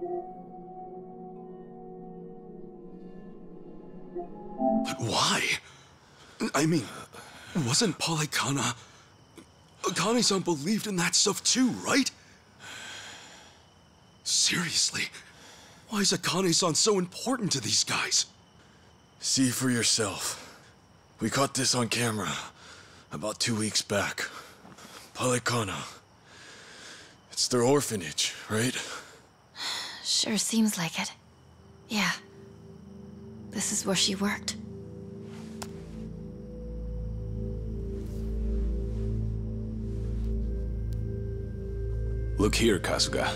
But why? I mean, wasn't Palekana... Akane-san believed in that stuff too, right? Seriously, why is Akane-san so important to these guys? See for yourself. We caught this on camera about 2 weeks back. Palekana. It's their orphanage, right? Sure seems like it. Yeah. This is where she worked. Look here, Kasuga.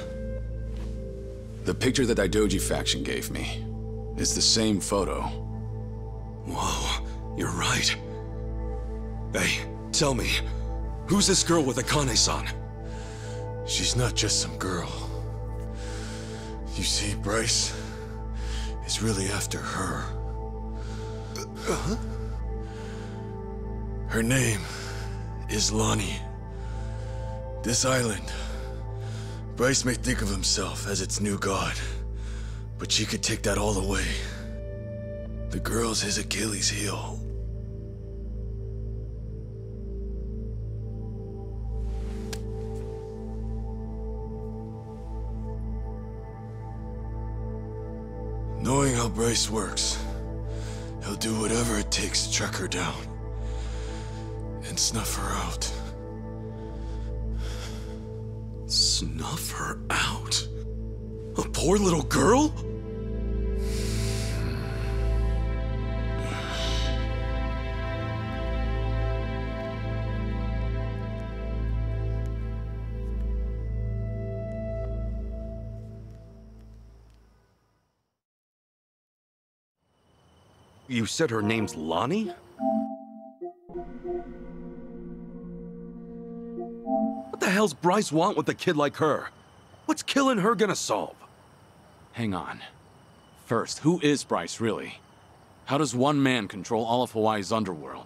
The picture that Daidoji faction gave me is the same photo. Whoa, you're right. Hey, tell me, who's this girl with Akane-san? She's not just some girl. You see, Bryce is really after her. Uh-huh. Her name is Lani. This island, Bryce may think of himself as its new god, but she could take that all away. The girl's his Achilles heel. Knowing how Bryce works, he'll do whatever it takes to track her down and snuff her out. Snuff her out? A poor little girl? You said her name's Lani? What the hell's Bryce want with a kid like her? What's killing her gonna solve? Hang on. First, who is Bryce, really? How does one man control all of Hawaii's underworld?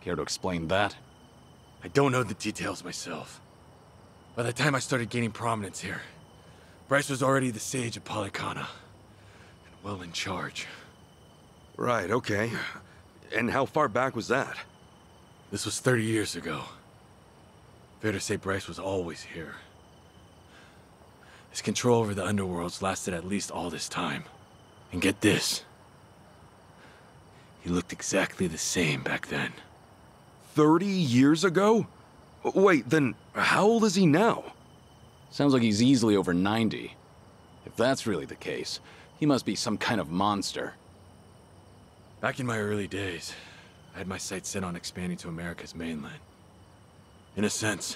Care to explain that? I don't know the details myself. By the time I started gaining prominence here, Bryce was already the sage of Palekana, and well in charge. Right, okay. And how far back was that? This was 30 years ago. Fair to say Bryce was always here. His control over the underworlds lasted at least all this time. And get this. He looked exactly the same back then. 30 years ago? Wait, then how old is he now? Sounds like he's easily over 90. If that's really the case, he must be some kind of monster. Back in my early days, I had my sights set on expanding to America's mainland. In a sense,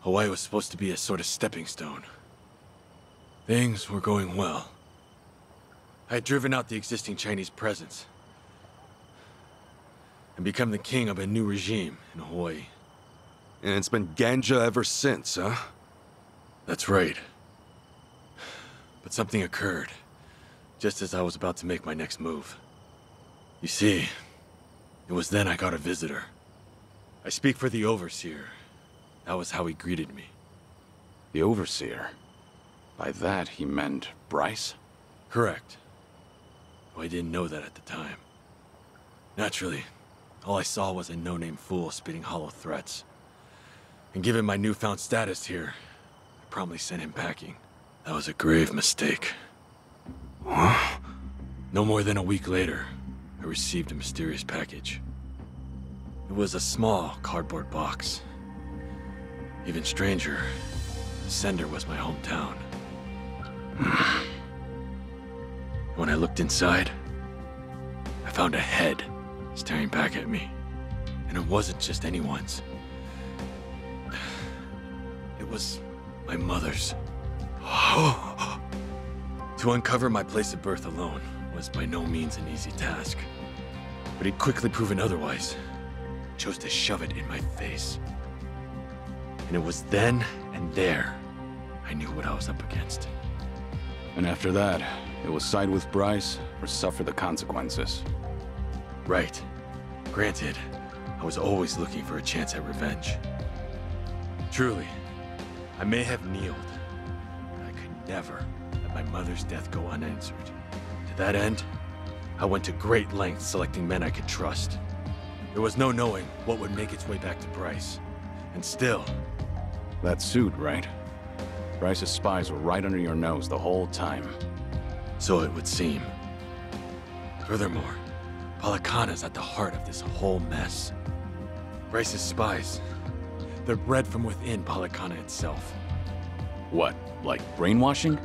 Hawaii was supposed to be a sort of stepping stone. Things were going well. I had driven out the existing Chinese presence and become the king of a new regime in Hawaii. And it's been Ganja ever since, huh? That's right. But something occurred just as I was about to make my next move. You see, it was then I got a visitor. I speak for the Overseer. That was how he greeted me. The Overseer? By that, he meant Bryce? Correct. Though I didn't know that at the time. Naturally, all I saw was a no-name fool spitting hollow threats. And given my newfound status here, I promptly sent him packing. That was a grave mistake. Huh? No more than a week later, I received a mysterious package. It was a small cardboard box. Even stranger, the sender was my hometown. When I looked inside, I found a head staring back at me. And it wasn't just anyone's. It was my mother's. To uncover my place of birth alone was by no means an easy task. But he'd quickly proven otherwise. Chose to shove it in my face. And it was then and there I knew what I was up against. And after that, it was side with Bryce or suffer the consequences. Right. Granted, I was always looking for a chance at revenge. Truly, I may have kneeled, but I could never let my mother's death go unanswered. To that end, I went to great lengths selecting men I could trust. There was no knowing what would make its way back to Bryce. And still... That suit, right? Bryce's spies were right under your nose the whole time. So it would seem. Furthermore, Palekana's at the heart of this whole mess. Bryce's spies, they're bred from within Palekana itself. What, like brainwashing?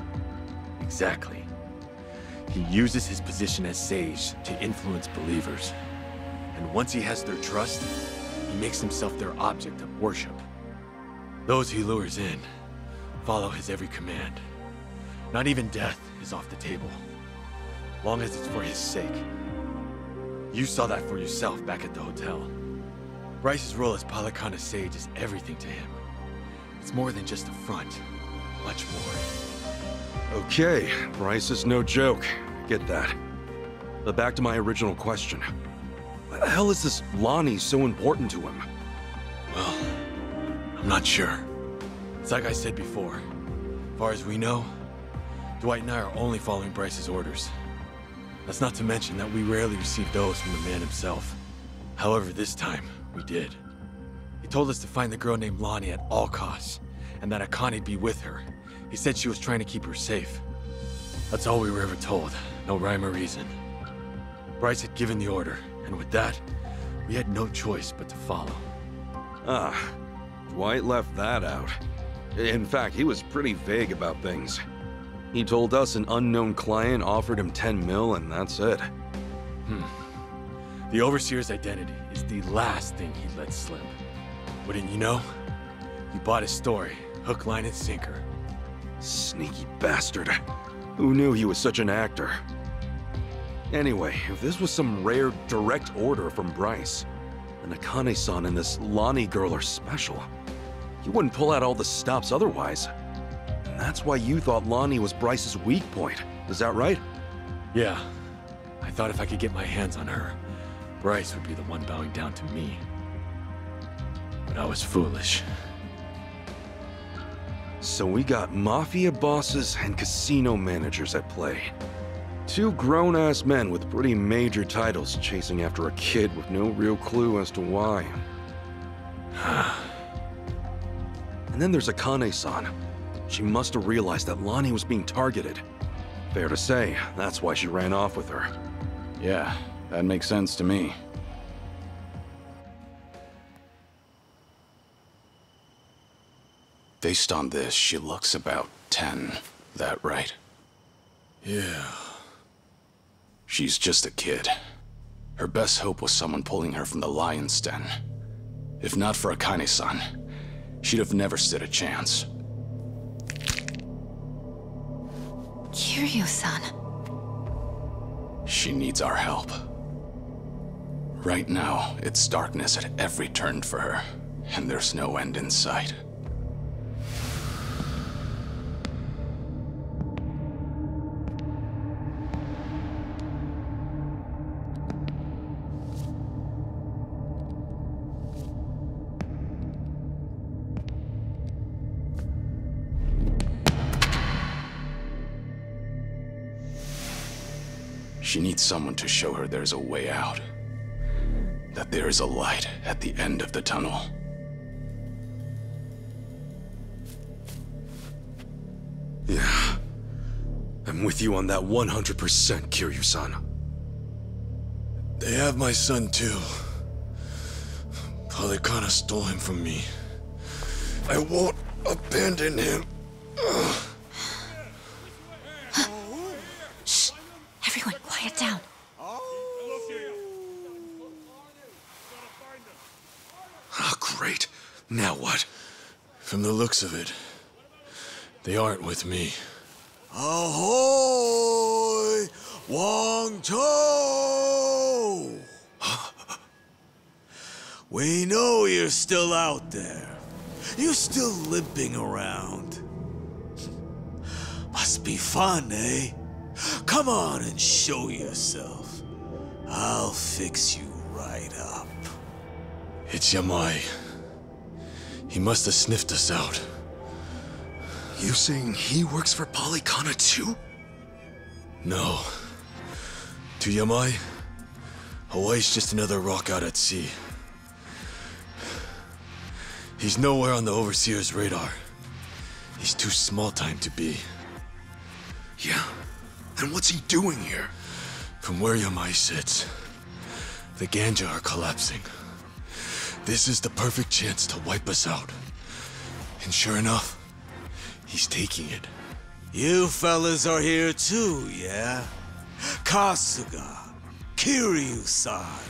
Exactly. He uses his position as sage to influence believers. And once he has their trust, he makes himself their object of worship. Those he lures in follow his every command. Not even death is off the table, long as it's for his sake. You saw that for yourself back at the hotel. Bryce's role as Palekana's sage is everything to him. It's more than just a front, much more. Okay, Bryce is no joke. Get that. But back to my original question. Why the hell is this Lani so important to him? Well, I'm not sure. It's like I said before. As far as we know, Dwight and I are only following Bryce's orders. That's not to mention that we rarely receive those from the man himself. However, this time, we did. He told us to find the girl named Lani at all costs, and that Akane be with her. He said she was trying to keep her safe. That's all we were ever told, no rhyme or reason. Bryce had given the order, and with that, we had no choice but to follow. Ah, Dwight left that out. In fact, he was pretty vague about things. He told us an unknown client offered him 10 mil and that's it. The Overseer's identity is the last thing he let slip. Wouldn't you know? You bought his story, hook, line, and sinker. Sneaky bastard. Who knew he was such an actor? Anyway, if this was some rare direct order from Bryce, then Akane-san and this Lani girl are special. He wouldn't pull out all the stops otherwise. And that's why you thought Lani was Bryce's weak point. Is that right? Yeah. I thought if I could get my hands on her, Bryce would be the one bowing down to me. But I was foolish. So we got mafia bosses and casino managers at play. Two grown-ass men with pretty major titles chasing after a kid with no real clue as to why. And then there's Akane-san. She must have realized that Lani was being targeted. Fair to say, that's why she ran off with her. Yeah, that makes sense to me. Based on this, she looks about 10. That right? Yeah. She's just a kid. Her best hope was someone pulling her from the lion's den. If not for Akane-san, she'd have never stood a chance. Kiryu-san. She needs our help. Right now, it's darkness at every turn for her, and there's no end in sight. She needs someone to show her there's a way out. That there is a light at the end of the tunnel. Yeah. I'm with you on that 100%, Kiryu-san. They have my son too. Palekana stole him from me. I won't abandon him. Ugh. Now what? From the looks of it, they aren't with me. Ahoy! Wong Tou! We know you're still out there. You're still limping around. Must be fun, eh? Come on and show yourself. I'll fix you right up. It's Yamai. He must have sniffed us out. You saying he works for Palekana too? No. To Yamai, Hawaii's just another rock out at sea. He's nowhere on the Overseer's radar. He's too small time to be. Yeah, and what's he doing here? From where Yamai sits, the Ganja are collapsing. This is the perfect chance to wipe us out. And sure enough, he's taking it. You fellas are here too, yeah? Kasuga, Kiryu-san.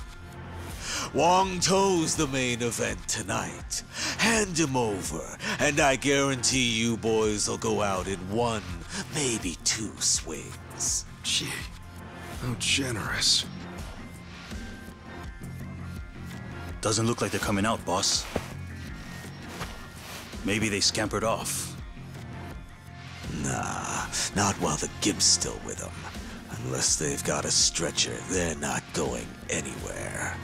Wong Tou's the main event tonight. Hand him over, and I guarantee you boys will go out in one, maybe two swings. Gee, how generous. Doesn't look like they're coming out, boss. Maybe they scampered off. Nah, not while the Gibb's still with them. Unless they've got a stretcher, they're not going anywhere.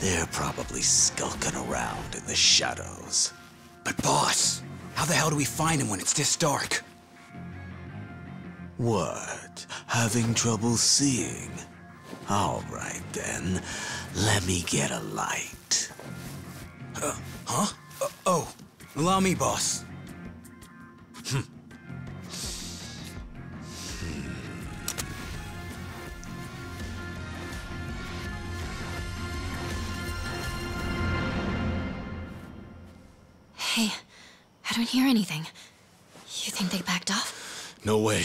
They're probably skulking around in the shadows. But boss, how the hell do we find him when it's this dark? What? Having trouble seeing? All right then, let me get a light. Oh, allow me, boss. Hey, I don't hear anything. You think they backed off? No way.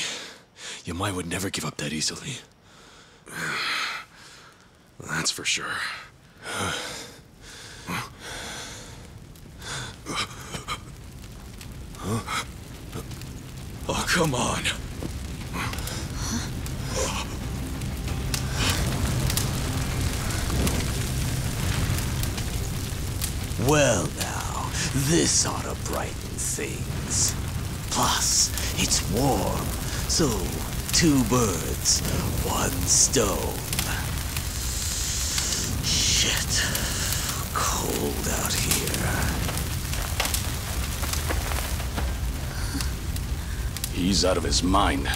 Yamai would never give up that easily. That's for sure. Huh? Oh, come on. Huh? Oh. Well, now. This ought to brighten things. Plus, it's warm, so 2 birds, 1 stone. Shit, cold out here. He's out of his mind.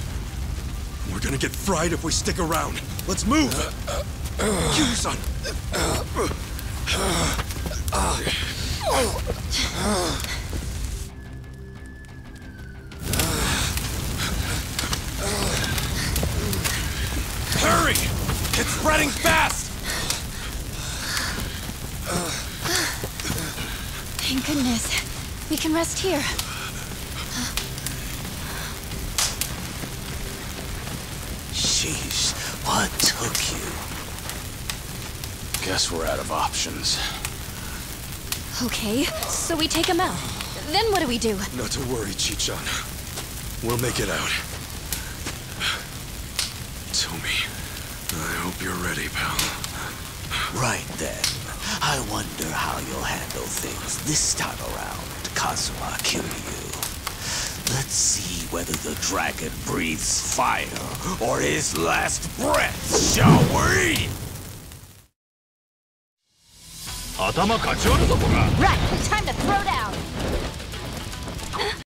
We're gonna get fried if we stick around. Let's move! Kiryu-san! Hurry! It's spreading fast! Thank goodness. We can rest here. Sheesh, what took you? Guess we're out of options. Okay, so we take him out. Then what do we do? Not to worry, Chi-chan. We'll make it out. Tommy, I hope you're ready, pal. Right then. I wonder how you'll handle things this time around, Kazuma Kiryu. Let's see whether the dragon breathes fire or his last breath, shall we? Right, time to throw down!